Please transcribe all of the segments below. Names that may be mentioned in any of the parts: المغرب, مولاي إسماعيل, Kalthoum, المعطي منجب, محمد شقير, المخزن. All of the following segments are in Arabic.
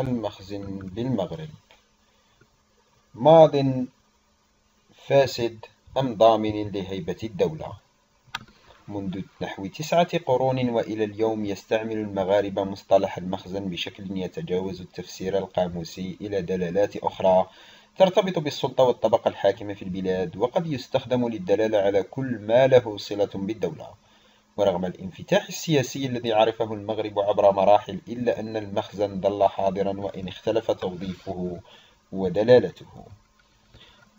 المخزن بالمغرب. ماض فاسد أم ضامن لهيبة الدولة. منذ نحو 9 قرون وإلى اليوم يستعمل المغاربة مصطلح المخزن بشكل يتجاوز التفسير القاموسي إلى دلالات أخرى ترتبط بالسلطة والطبقة الحاكمة في البلاد، وقد يستخدم للدلالة على كل ما له صلة بالدولة. ورغم الانفتاح السياسي الذي عرفه المغرب عبر مراحل، إلا أن المخزن ظل حاضرا وإن اختلف توظيفه ودلالته.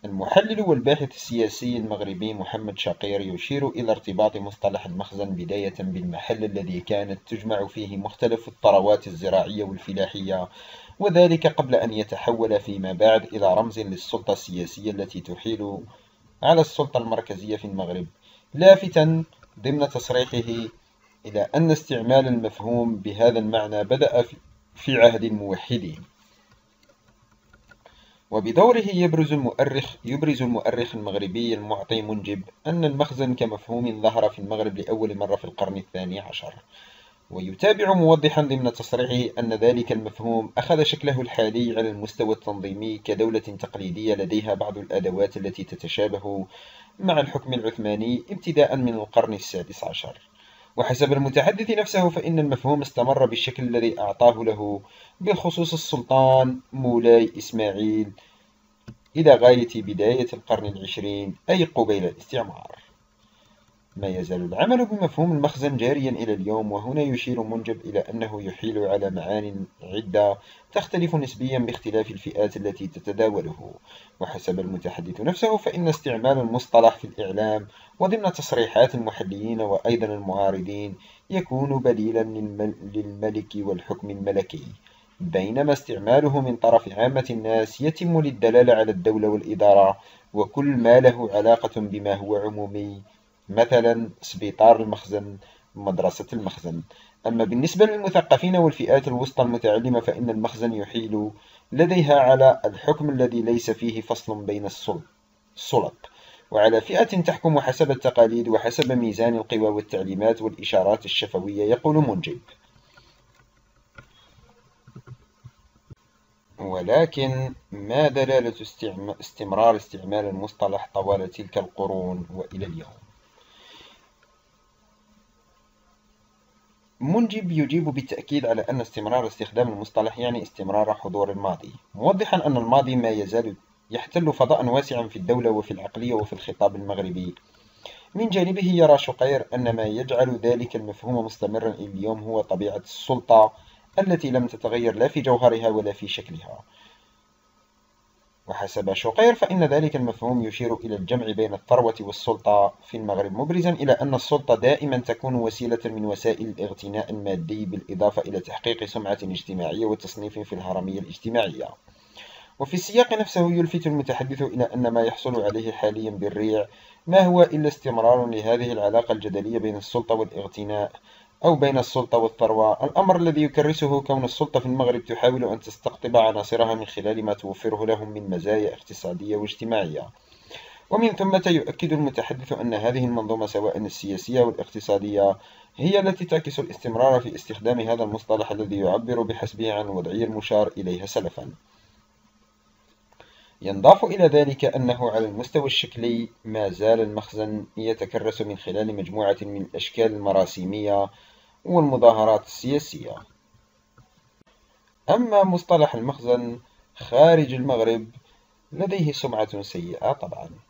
المحلل والباحث السياسي المغربي محمد شقير يشير إلى ارتباط مصطلح المخزن بداية بالمحل الذي كانت تجمع فيه مختلف الثروات الزراعية والفلاحية، وذلك قبل أن يتحول فيما بعد إلى رمز للسلطة السياسية التي تحيل على السلطة المركزية في المغرب، لافتا ضمن تصريحه إلى أن استعمال المفهوم بهذا المعنى بدأ في عهد الموحدين. وبدوره يبرز المؤرخ المغربي المعطي منجب أن المخزن كمفهوم ظهر في المغرب لأول مرة في القرن الثاني عشر، ويتابع موضحا ضمن تصريحه أن ذلك المفهوم أخذ شكله الحالي على المستوى التنظيمي كدولة تقليدية لديها بعض الأدوات التي تتشابه مع الحكم العثماني ابتداء من القرن السادس عشر. وحسب المتحدث نفسه فإن المفهوم استمر بالشكل الذي أعطاه له بخصوص السلطان مولاي إسماعيل إلى غاية بداية القرن العشرين، أي قبيل الاستعمار. ما يزال العمل بمفهوم المخزن جاريا إلى اليوم، وهنا يشير منجب إلى أنه يحيل على معان عدة تختلف نسبيا باختلاف الفئات التي تتداوله. وحسب المتحدث نفسه فإن استعمال المصطلح في الإعلام وضمن تصريحات المحليين وأيضا المعارضين يكون بديلا للملك والحكم الملكي، بينما استعماله من طرف عامة الناس يتم للدلالة على الدولة والإدارة وكل ما له علاقة بما هو عمومي، مثلا سبيطار المخزن، مدرسة المخزن. أما بالنسبة للمثقفين والفئات الوسطى المتعلمة فإن المخزن يحيل لديها على الحكم الذي ليس فيه فصل بين السلط، وعلى فئة تحكم حسب التقاليد وحسب ميزان القوى والتعليمات والإشارات الشفوية، يقول منجب. ولكن ما دلالة استمرار استعمال المصطلح طوال تلك القرون وإلى اليوم؟ منجب يجيب بالتأكيد على أن استمرار استخدام المصطلح يعني استمرار حضور الماضي، موضحا أن الماضي ما يزال يحتل فضاء واسعا في الدولة وفي العقلية وفي الخطاب المغربي. من جانبه يرى شقير أن ما يجعل ذلك المفهوم مستمرا إلى اليوم هو طبيعة السلطة التي لم تتغير لا في جوهرها ولا في شكلها. وحسب شقير فإن ذلك المفهوم يشير إلى الجمع بين الثروة والسلطة في المغرب، مبرزا إلى أن السلطة دائما تكون وسيلة من وسائل الاغتناء المادي، بالإضافة إلى تحقيق سمعة اجتماعية وتصنيف في الهرمية الاجتماعية. وفي السياق نفسه يلفت المتحدث إلى أن ما يحصل عليه حاليا بالريع ما هو إلا استمرار لهذه العلاقة الجدلية بين السلطة والاغتناء، أو بين السلطة والثروة، الأمر الذي يكرسه كون السلطة في المغرب تحاول أن تستقطب عناصرها من خلال ما توفره لهم من مزايا اقتصادية واجتماعية. ومن ثم يؤكد المتحدث أن هذه المنظومة سواء السياسية والاقتصادية هي التي تعكس الاستمرار في استخدام هذا المصطلح الذي يعبر بحسبه عن الوضعية المشار إليها سلفا. ينضاف إلى ذلك أنه على المستوى الشكلي ما زال المخزن يتكرس من خلال مجموعة من الأشكال المراسيمية والمظاهرات السياسية. أما مصطلح المخزن خارج المغرب لديه سمعة سيئة طبعا.